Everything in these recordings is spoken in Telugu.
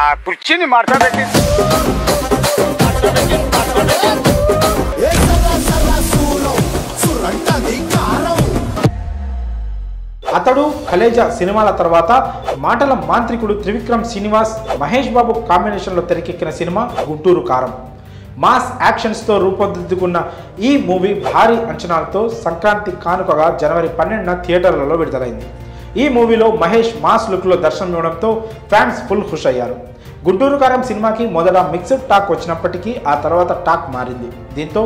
ಆ ಕುರ್ಚಿನಿ ಮಾರ್ತಾಬೇಕು. అతడు ఖలేజ సినిమాల తర్వాత మాటల మాంత్రికుడు త్రివిక్రమ్ శ్రీనివాస్ మహేష్ బాబు కాంబినేషన్లో తెరకెక్కిన సినిమా గుంటూరు కారం. మాస్ యాక్షన్స్తో రూపొందిద్దుకున్న ఈ మూవీ భారీ అంచనాలతో సంక్రాంతి కానుకగా జనవరి 12న థియేటర్లలో విడుదలైంది. ఈ మూవీలో మహేష్ మాస్ లుక్లో దర్శనం ఇవ్వడంతో ఫ్యాన్స్ ఫుల్ ఖుష్ అయ్యారు. గుంటూరు కారం సినిమాకి మొదట మిక్స్డ్ టాక్ వచ్చినప్పటికీ ఆ తర్వాత టాక్ మారింది. దీంతో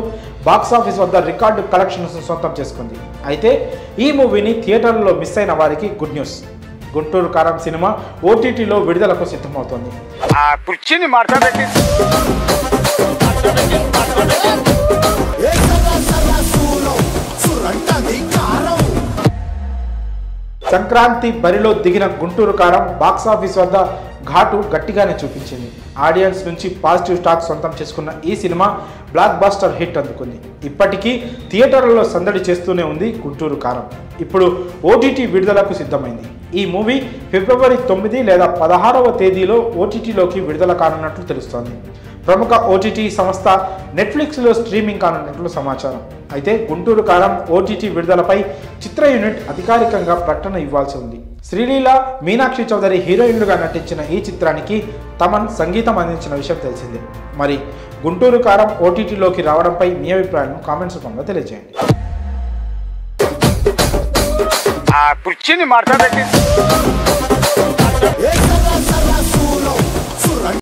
బాక్సాఫీస్ వద్ద రికార్డు కలెక్షన్స్ సొంతం చేసుకుంది. అయితే ఈ మూవీని థియేటర్లో మిస్ అయిన వారికి గుడ్ న్యూస్. గుంటూరు కారం సినిమా ఓటీటీలో విడుదలకు సిద్ధమవుతోంది. సంక్రాంతి బరిలో దిగిన గుంటూరు కారం బాక్సాఫీస్ వద్ద ఘాటు గట్టిగానే చూపించింది. ఆడియన్స్ నుంచి పాజిటివ్ టాక్ సొంతం చేసుకున్న ఈ సినిమా బ్లాక్ బాస్టర్ హిట్ అందుకుంది. ఇప్పటికీ థియేటర్లలో సందడి చేస్తూనే ఉంది గుంటూరు కారం. ఇప్పుడు ఓటీటీ విడుదలకు సిద్ధమైంది. ఈ మూవీ ఫిబ్రవరి 9 లేదా 16వ తేదీలో ఓటీటీలోకి విడుదల కానున్నట్లు తెలుస్తోంది. ప్రముఖ ఓటీటీ సంస్థ నెట్ఫ్లిక్స్లో స్ట్రీమింగ్ కానున్నట్లు సమాచారం. అయితే గుంటూరు కారం ఓటీటీ విడుదలపై చిత్ర యూనిట్ అధికారికంగా ప్రకటన ఇవ్వాల్సి ఉంది. శ్రీలీల, మీనాక్షి చౌదరి హీరోయిన్లుగా నటించిన ఈ చిత్రానికి తమన్ సంగీతం అందించిన విషయం తెలిసిందే. మరి గుంటూరు కారం ఓటీటీలోకి రావడంపై మీ అభిప్రాయం కామెంట్స్ రూపంలో తెలియజేయండి. ఆ కుర్చీని మార్చబెట్టి